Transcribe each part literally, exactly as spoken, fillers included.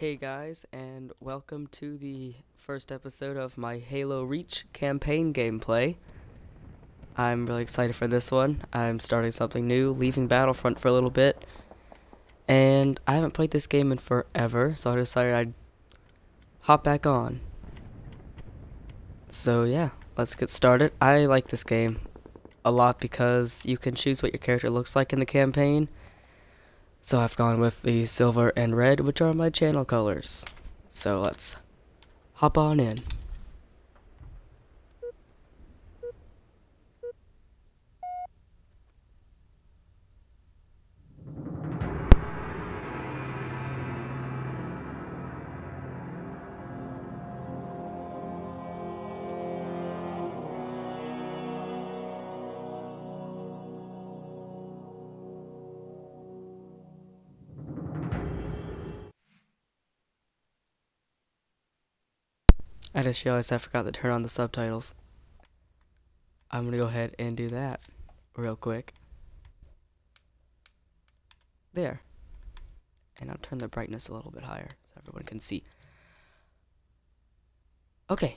Hey guys, and welcome to the first episode of my Halo Reach campaign gameplay. I'm really excited for this one. I'm starting something new, leaving Battlefront for a little bit. And I haven't played this game in forever, so I decided I'd hop back on. So yeah, let's get started. I like this game a lot because you can choose what your character looks like in the campaign. So I've gone with the silver and red, which are my channel colors. So let's hop on in. I just realized I forgot to turn on the subtitles. I'm gonna go ahead and do that real quick. There. And I'll turn the brightness a little bit higher so everyone can see. Okay.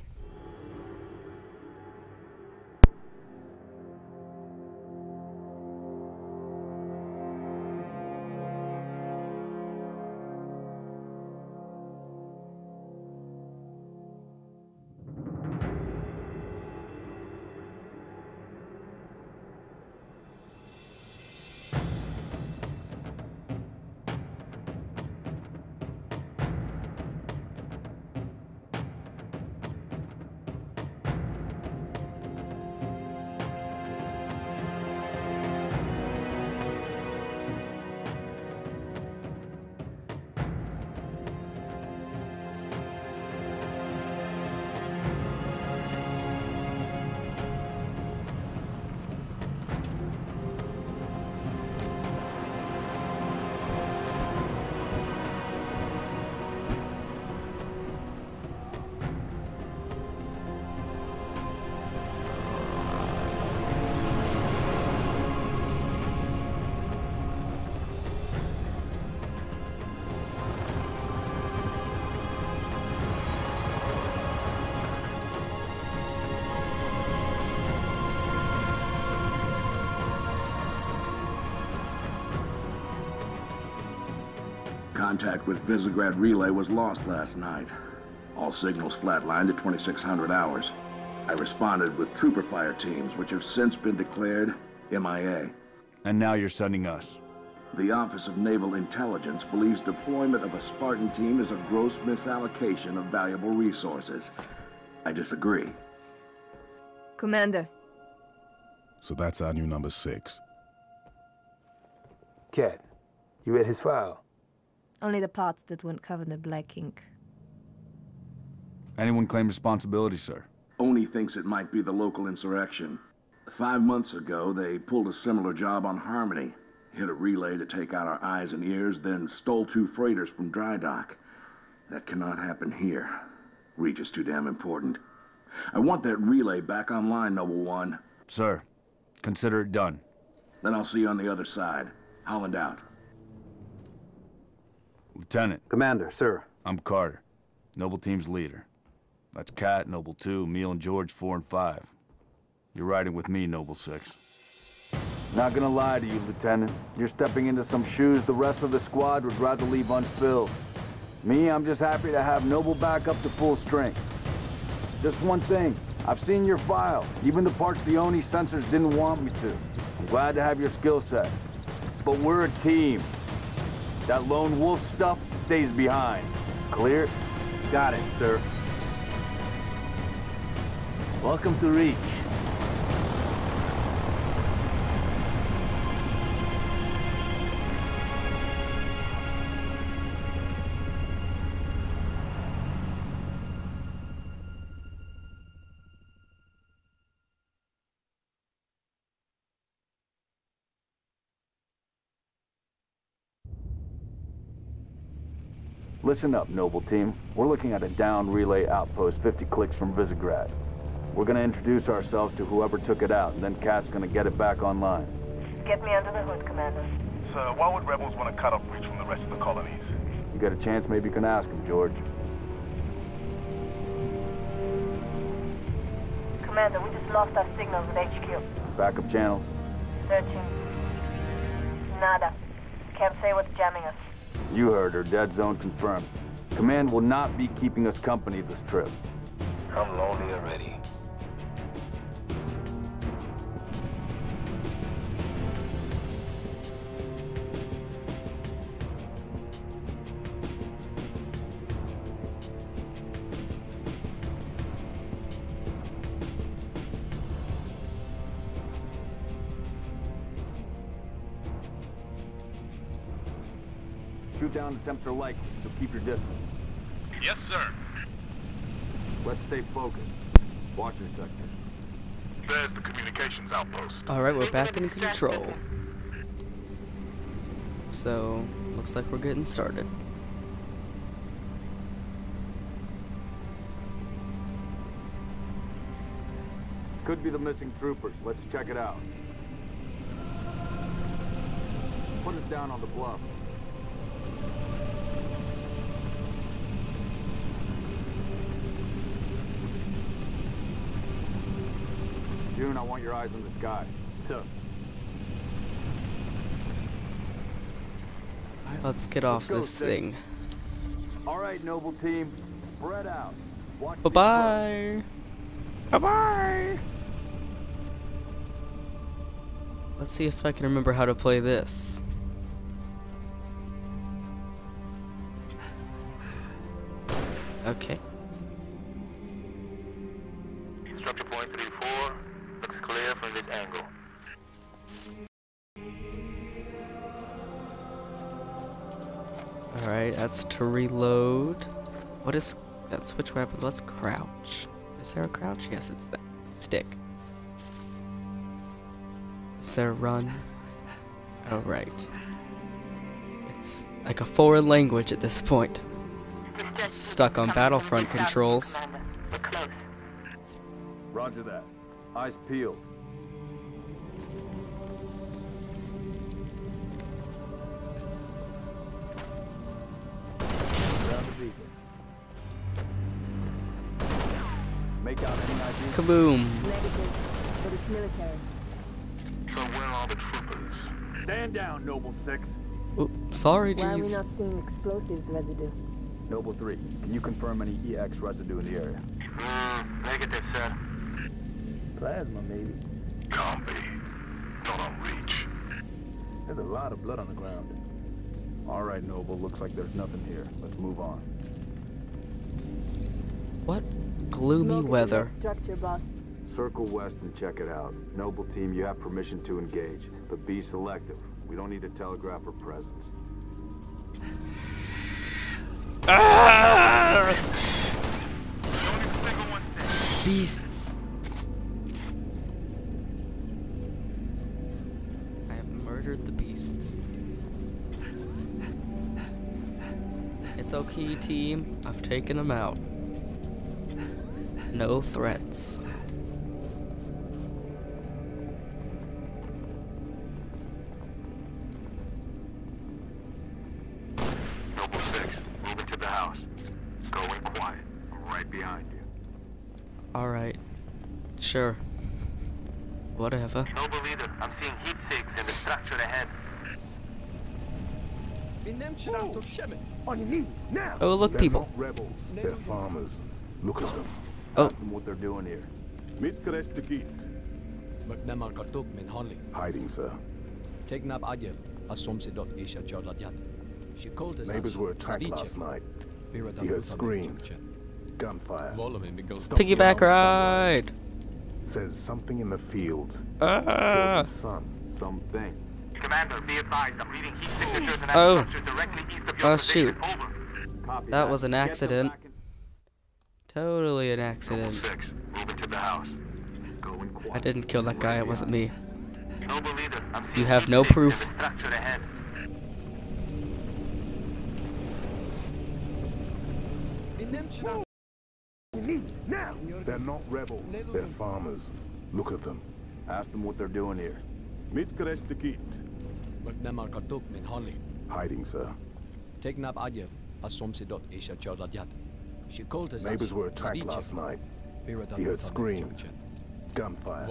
Contact with Visegrad Relay was lost last night. All signals flatlined at twenty-six hundred hours. I responded with trooper fire teams, which have since been declared M I A. And now you're sending us. The Office of Naval Intelligence believes deployment of a Spartan team is a gross misallocation of valuable resources. I disagree. Commander. So that's our new number six. Kat, you read his file. Only the parts that weren't covered in black ink. Anyone claim responsibility, sir? Oni thinks it might be the local insurrection. Five months ago, they pulled a similar job on Harmony. Hit a relay to take out our eyes and ears, then stole two freighters from dry dock. That cannot happen here. Reach is too damn important. I want that relay back online, Noble One. Sir, consider it done. Then I'll see you on the other side. Holland out. Lieutenant. Commander, sir. I'm Carter, Noble Team's leader. That's Kat, Noble Two, Emile and George, four and five. You're riding with me, Noble Six. Not gonna lie to you, Lieutenant. You're stepping into some shoes the rest of the squad would rather leave unfilled. Me, I'm just happy to have Noble back up to full strength. Just one thing, I've seen your file. Even the parts the Oni sensors didn't want me to. I'm glad to have your skill set. But we're a team. That lone wolf stuff stays behind. Clear? Got it, sir. Welcome to Reach. Listen up, Noble Team. We're looking at a down relay outpost fifty clicks from Visegrad. We're gonna introduce ourselves to whoever took it out, and then Kat's gonna get it back online. Get me under the hood, Commander. Sir, why would rebels want to cut off Reach from the rest of the colonies? You got a chance, maybe you can ask him, George. Commander, we just lost our signal with H Q. Backup channels? Searching. Nada. Can't say what's jamming us. You heard her. Dead zone confirmed. Command will not be keeping us company this trip. I'm lonely already. Down attempts are likely, so keep your distance. Yes, sir. Let's stay focused. Watch your sectors. There's the communications outpost. All right, we're back in control. So, looks like we're getting started. Could be the missing troopers. Let's check it out. Put us down on the bluff. June, I want your eyes on the sky. Sir. Alright, let's get off this thing. Alright, Noble Team, spread out. Bye-bye. Bye-bye. Let's see if I can remember how to play this. Okay. Structure point three four looks clear from this angle. All right, that's to reload. What is that switch weapon? Let's crouch. Is there a crouch? Yes, it's that stick. Is there a run? All right. It's like a foreign language at this point. Stuck on Battlefront controls. We're close. Roger that. Eyes peeled. Make out any ideas. Kaboom. But it's military. So where are the troopers? Stand down, Noble Six. Oh, sorry, geez. Why are we not seeing explosives residue? Noble Three, can you confirm any E X residue in the area? Mm, negative, sir. Plasma, maybe. Can't be. Not on Reach. There's a lot of blood on the ground. All right, Noble, looks like there's nothing here. Let's move on. What gloomy Smoke weather. Structure, boss. Circle west and check it out. Noble Team, you have permission to engage, but be selective. We don't need to telegraph our presence. Ah! Beasts. I have murdered the beasts. It's okay, team. I've taken them out. No threats. Sure. Whatever. Noble leader, I'm seeing heat six in the structure ahead. No. On your knees now. Oh, look, people. They're not rebels. They're farmers. Look at them. Oh. Ask them what they're doing here. Hiding, sir. Neighbors were attacked last night. He heard screams, gunfire. Piggyback ride. Says something in the fields. Ah! Uh, something. Commander, be advised, I'm reading heat signatures and oh. directly east of your oh, position. Shoot. Over. That was an accident. Totally an accident. Six, moving to the house. Go in I didn't kill that guy, it wasn't me. Noble leader, I'm you have no proof. Now. They're not rebels, they're farmers. Look at them. Ask them what they're doing here. Hiding, sir. She called us. Neighbors were attacked last night. He heard screams, gunfire.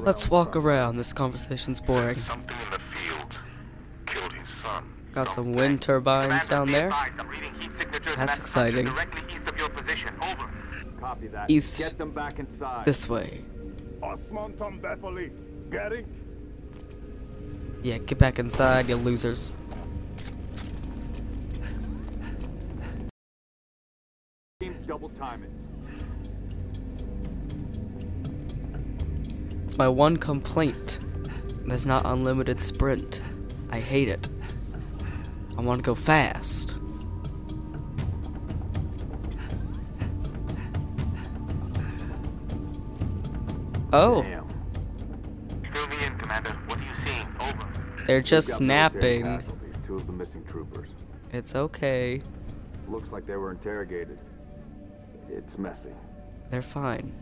Let's walk around. This conversation's boring. Something in the fields killed his son. Got some wind turbines down there. That's exciting. East. This way. Yeah, get back inside, you losers. Double time it. It's my one complaint. There's not unlimited sprint. I hate it. I want to go fast. Oh. Fill me in, Commander. What are you seeing? Over. They're just snapping. Two of the missing troopers. It's okay. Looks like they were interrogated. It's messy. They're fine.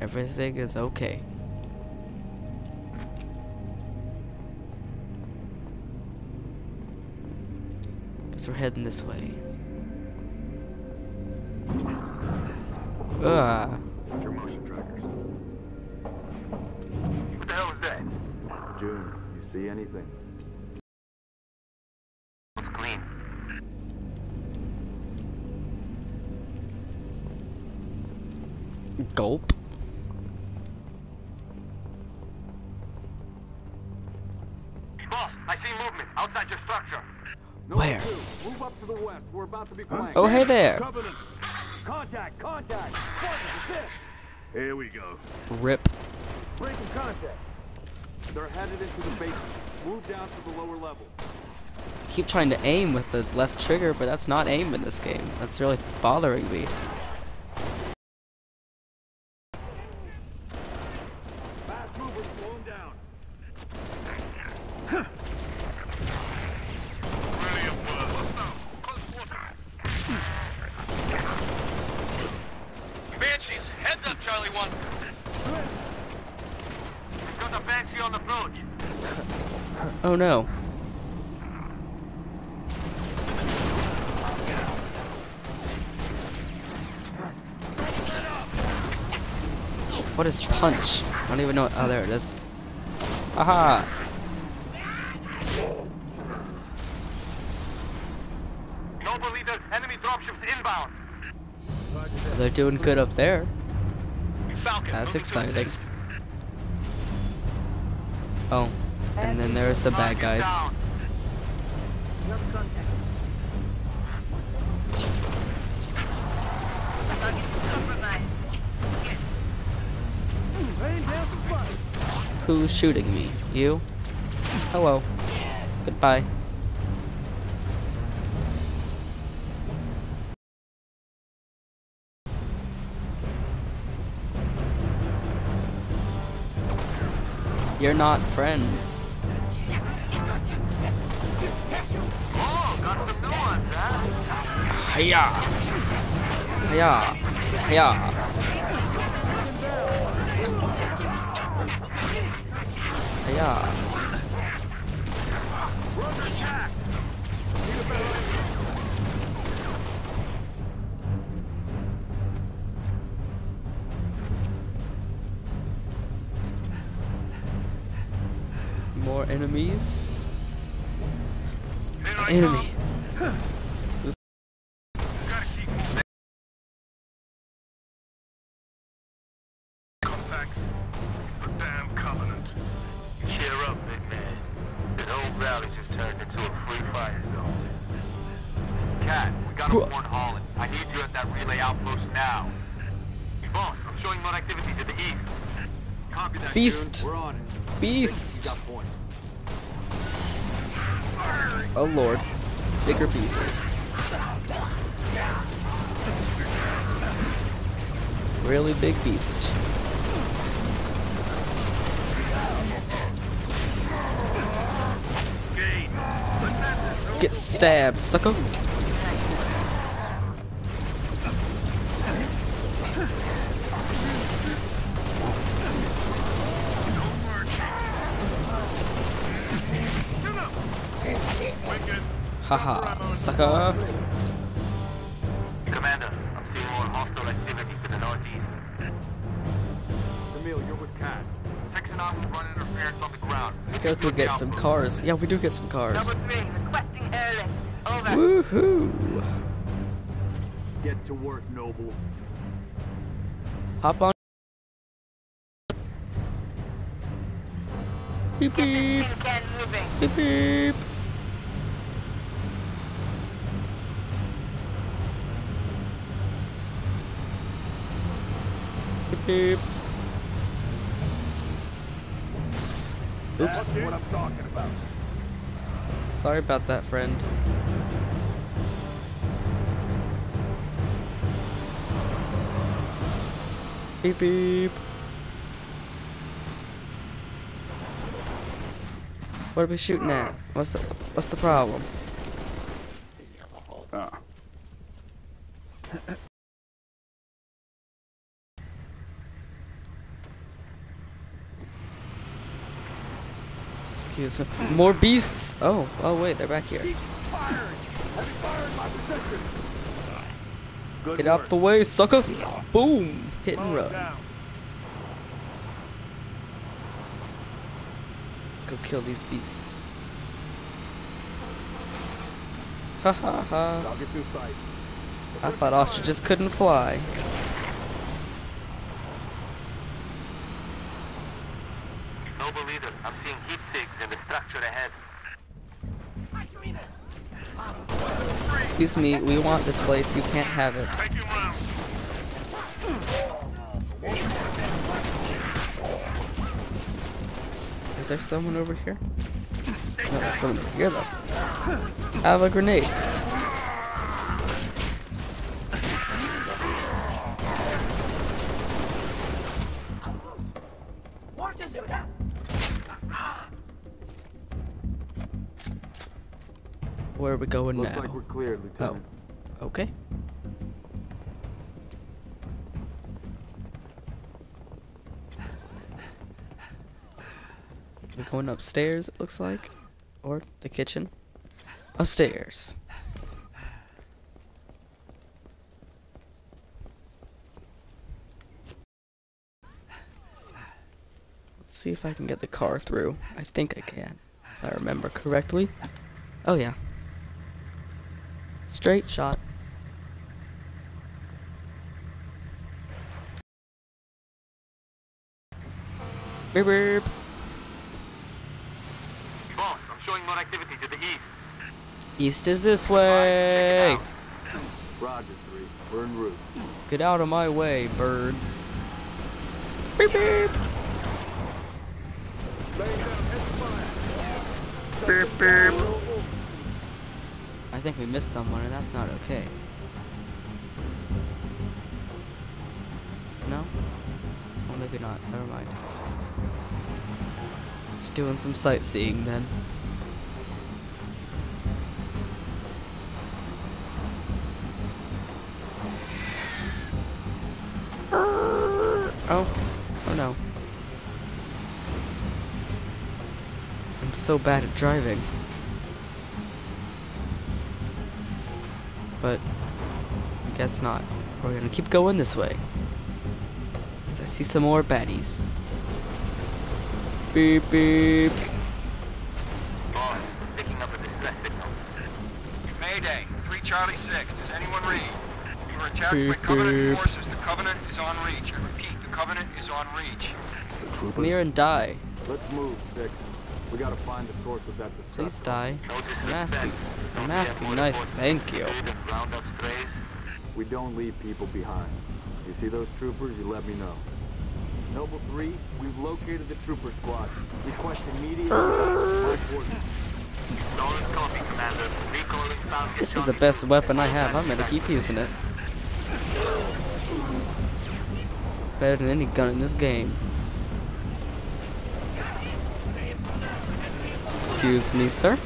Everything is okay. Guess we're heading this way. Ah. Your motion trackers. What the hell is that? June, you see anything? It's clean. Gulp. Boss, I see movement outside your structure. Where? Move up to the west. We're about to be flanked. Oh, hey there. Covenant. Contact, contact. Assist. Here we go. Rip. It's breaking contact. They're headed into the basement. Move down to the lower level. Keep trying to aim with the left trigger, but that's not aim in this game. That's really bothering me. Oh no. What is punch? I don't even know what, oh there it is. Aha! Noble leader, enemy dropships inbound. They're doing good up there. That's exciting. Oh. And then there's the bad guys. Who's shooting me? You? Hello. Goodbye. You're not friends. Oh, got some new ones, huh? Hiya! Hiya! Hiya! More enemies. Enemy. Contacts. It's the damn Covenant. Cheer up, big man. This whole valley just turned into a free fire zone. Kat, we gotta warn Holland. I need you at that relay outpost now. Boss, I'm showing more activity to the east. Copy that. Beast. We're on it. Beast. Oh lord, bigger beast. Really big beast. Get stabbed, sucker. Haha, sucker. Commander, I'm seeing more hostile activity to the northeast. Emile, you're with Kat. Six and I will run interference on the ground. I feel like we'll get some cars. Yeah, we do get some cars. Number three, requesting airlift. Over. Woohoo! Get to work, Noble. Hop on. Beep beep. Beep beep. Beep. Oops. That's what I'm talking about. Sorry about that, friend. Beep beep. What are we shooting at? What's the what's the problem? Uh. Excuse me. More beasts! Oh, oh wait, they're back here. Keep firing. Heavy fire in my possession. Good Get work. Out the way, sucker! Boom! Hit and run. Let's go kill these beasts. Ha ha ha. Target's in sight. I thought ostriches couldn't fly. Noble leader, I'm seeing heat sigs in the structure ahead. Excuse me, we want this place, you can't have it. Is there someone over here? No, there's someone over here though. I have a grenade. Where are we going now? Looks like we're clear, Lieutenant. Oh, okay. We're going upstairs, it looks like, or the kitchen. Upstairs. Let's see if I can get the car through. I think I can, if I remember correctly. Oh yeah. Straight shot. Beep beep. More activity to the east. East is this way. Right, Roger three. We're en route. Get out of my way, birds. Beep beep. Beep beep. I think we missed someone, and that's not okay. No? Well, maybe not. Never mind. Just doing some sightseeing then. Oh, oh no. I'm so bad at driving. But, I guess not. We're gonna keep going this way. Because I see some more baddies. Beep beep. Boss, picking up a distress signal. Mayday, three Charlie six, does anyone read? We were attacked beep, by Covenant beep. forces. The Covenant is on reach. I repeat. Covenant is on reach. Clear and die. Let's move, Six. We gotta find the source of that destruction. Please die. I'm asking. I'm asking. Nice. Thank you. We don't leave people behind. You see those troopers? You let me know. Noble Three, we've located the trooper squad. Request immediate. Solid copy, Commander. Recalling target. This is the best weapon I have. I'm gonna keep using it. Better than any gun in this game. Excuse me, sir.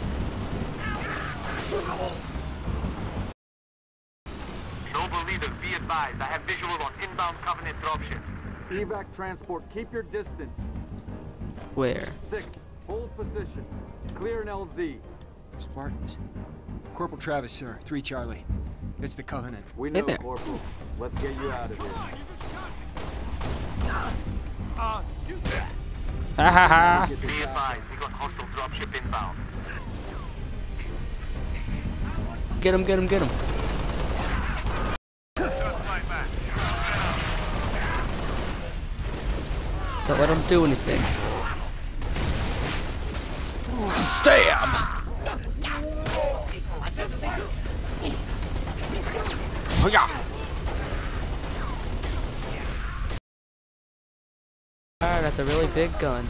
Noble leader, be advised. I have visual on inbound Covenant dropships. Evac transport, keep your distance. Where? Six, hold position. Clear an L Z. Spartans. Corporal Travis, sir. Three Charlie. It's the Covenant. We know, hey Corporal. Let's get you out of here. Ah, excuse me. Ha ha ha. Be advised, we got hostile dropship inbound. Get him, get him, get him. Don't let him do anything. Stab! Oh yeah! Alright, that's a really big gun.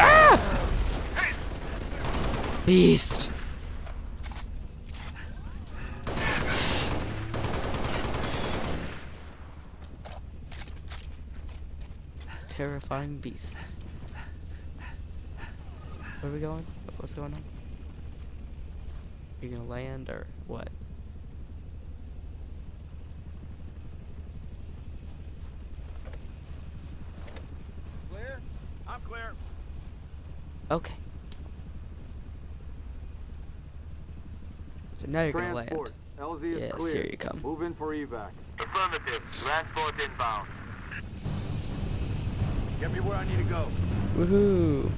Ah! Beast! Terrifying beasts. Where are we going? What's going on? Are you gonna land or what? Clear? I'm clear. Okay. So now you're Transport. gonna land. L Z is yes, clear. Here you come. Move in for evac. Affirmative. Transport inbound. Get me where I need to go. Woohoo!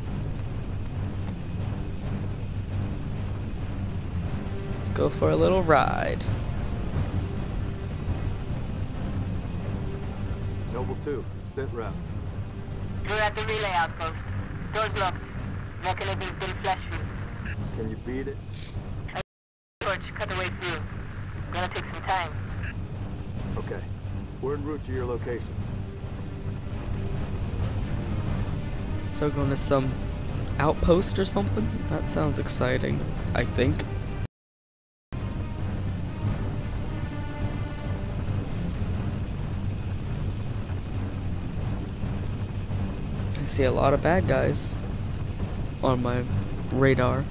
Let's go for a little ride. Noble Two, sit rep. We're at the relay outpost. Doors locked. Mechanism's been flash fused. Can you beat it? I George, cut the way through. Gonna take some time. Okay. We're en route to your location. So going to some outpost or something? That sounds exciting, I think. I see a lot of bad guys on my radar.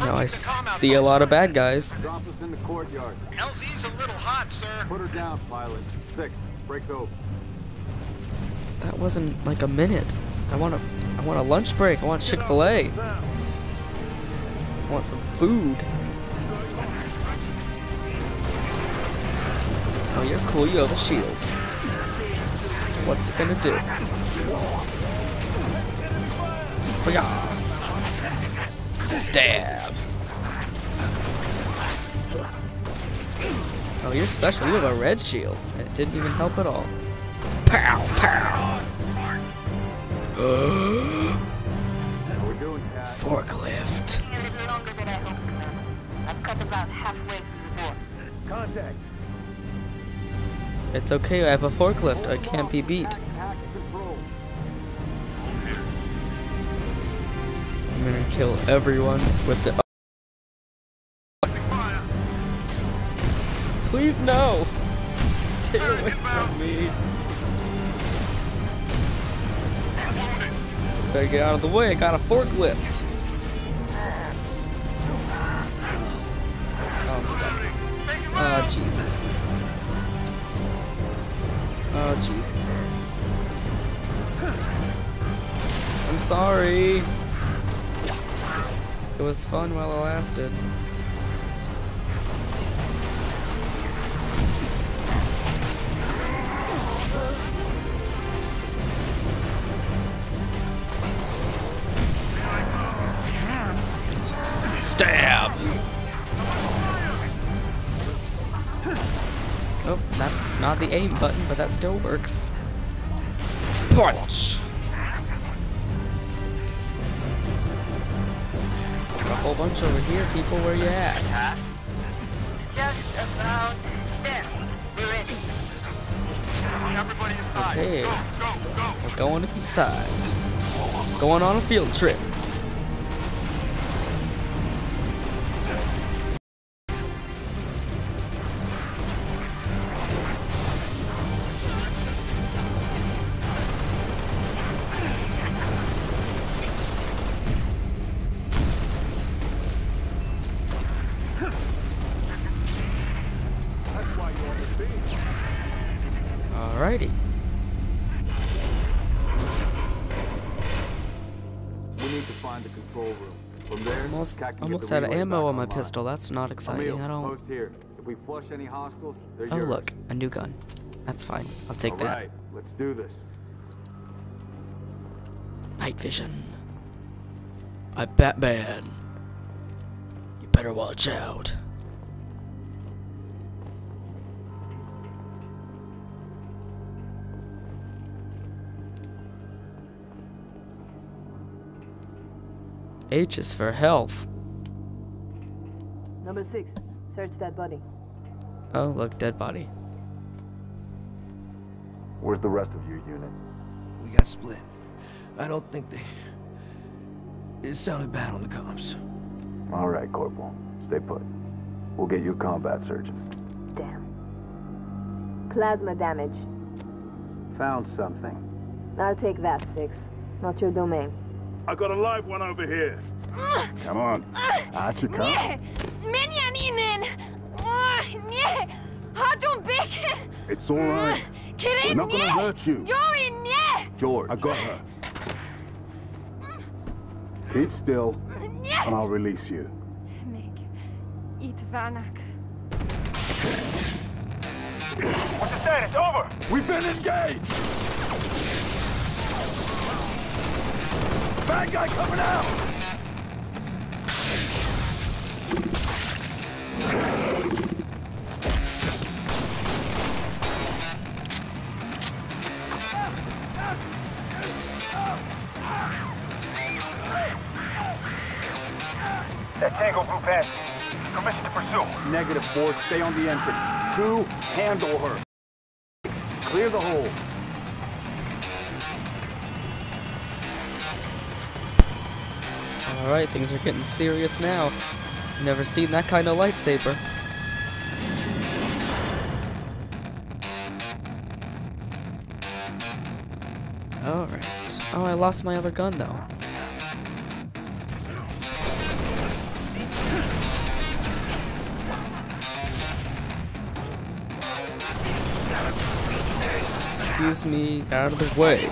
Now I see a lot of bad guys. Drop us in the courtyard. L Z's a little hot, sir. Put her down, pilot. Six. Breaks over. That wasn't like a minute. I want a, I want a lunch break. I want Chick-fil-A. I want some food. Oh, you're cool. You have a shield. What's it gonna do? Oh, yeah. Stab! Oh, you're special. You have a red shield. And it didn't even help at all. Pow! Pow! Uh, How we doing, Kat? Forklift. A little longer than I hoped, Commander. I've cut about halfway through the door. Contact! It's okay. I have a forklift. I can't be beat. I'm gonna kill everyone with the. Please no! Stay away from me! Gotta get out of the way. I got a forklift. Oh, I'm stuck. Oh jeez. Oh jeez. I'm sorry. It was fun while it lasted. Stab! Oh, that's not the aim button, but that still works. Punch! Whole bunch over here, people. Where you at? Just about there. We're ready. Everybody inside. Okay. Go, go, go. We're going inside. Going on a field trip. Alrighty. We need to find the control room. From there, almost, almost out of ammo on my pistol. That's not exciting at all. Oh look, a new gun. That's fine. I'll take that. Alright, let's do this. Night vision. I Batman. You better watch out. H is for health. Number six, search that body. Oh, look, dead body. Where's the rest of your unit? We got split. I don't think they... It sounded bad on the comms. All right, Corporal. Stay put. We'll get you a combat surgeon. Damn. Plasma damage. Found something. I'll take that, Six. Not your domain. I got a live one over here. Come on. Out you come. It's all right. We're not gonna hurt you. George, I got her. Keep still, and I'll release you. What's the status? Over. We've been engaged. Bad guy coming out! That tango blew past you. Permission to pursue. Negative four, stay on the entrance. Two, handle her. Six, clear the hole. Alright, things are getting serious now. Never seen that kind of lightsaber. Alright. Oh, I lost my other gun, though. Excuse me, out of the way.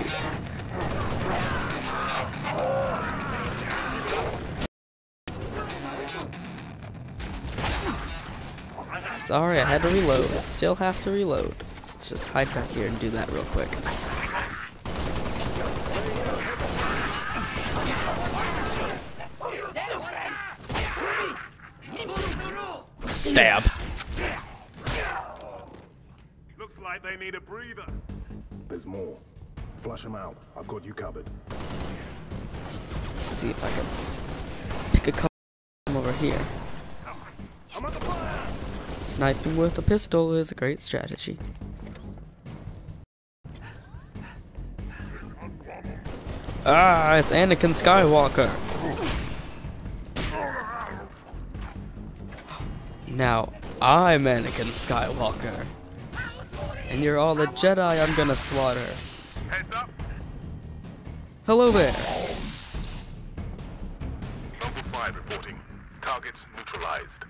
Sorry, I had to reload. I still have to reload. Let's just hide back here and do that real quick. Stab. Looks like they need a breather. There's more. Flush them out. I've got you covered. Let's see if I can pick a couple of them over here. Sniping with a pistol is a great strategy. Ah, it's Anakin Skywalker. Now, I'm Anakin Skywalker. And you're all the Jedi I'm gonna slaughter. Hello there. Noble five reporting. Targets neutralized.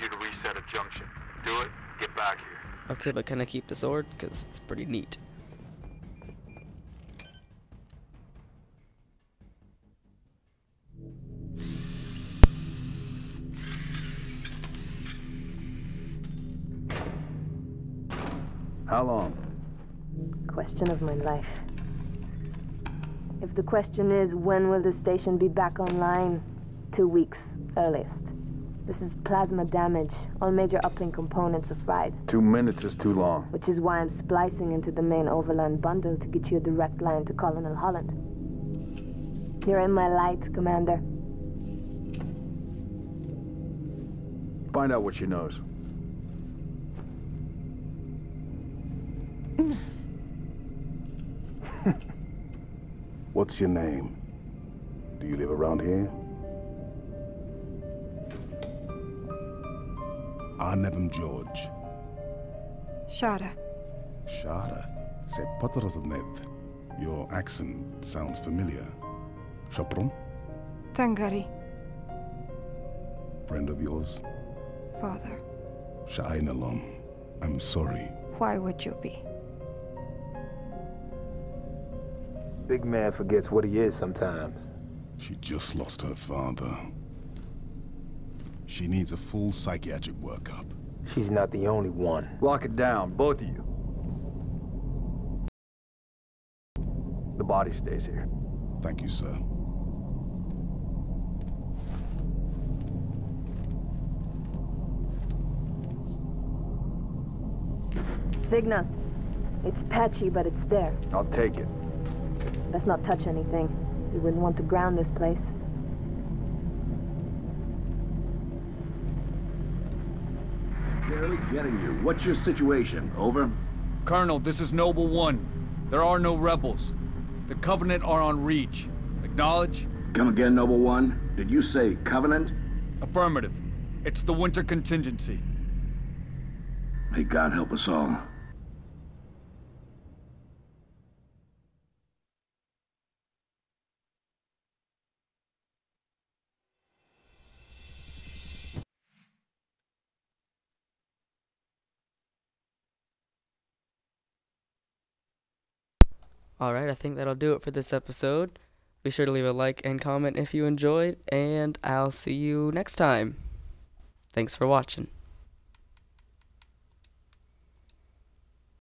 You to reset a junction. Do it, get back here. Okay, but can I keep the sword? Because it's pretty neat. How long? Question of my life. If the question is when will the station be back online, two weeks earliest. This is plasma damage. All major uplink components are fried. Two minutes is too long. Which is why I'm splicing into the main overland bundle to get you a direct line to Colonel Holland. You're in my light, Commander. Find out what she knows. What's your name? Do you live around here? I never George. Shada. Shada. Se potroznev. Your accent sounds familiar. Shoprom? Tangari. Friend of yours? Father. Sha'ain Alam, I'm sorry. Why would you be? Big man forgets what he is sometimes. She just lost her father. She needs a full psychiatric workup. She's not the only one. Lock it down, both of you. The body stays here. Thank you, sir. Cigna. It's patchy, but it's there. I'll take it. Let's not touch anything. We wouldn't want to ground this place. Barely getting you. What's your situation? Over? Colonel, this is Noble One. There are no rebels. The Covenant are on Reach. Acknowledge? Come again, Noble One. Did you say Covenant? Affirmative. It's the Winter Contingency. May God help us all. Alright, I think that'll do it for this episode. Be sure to leave a like and comment if you enjoyed, and I'll see you next time. Thanks for watching.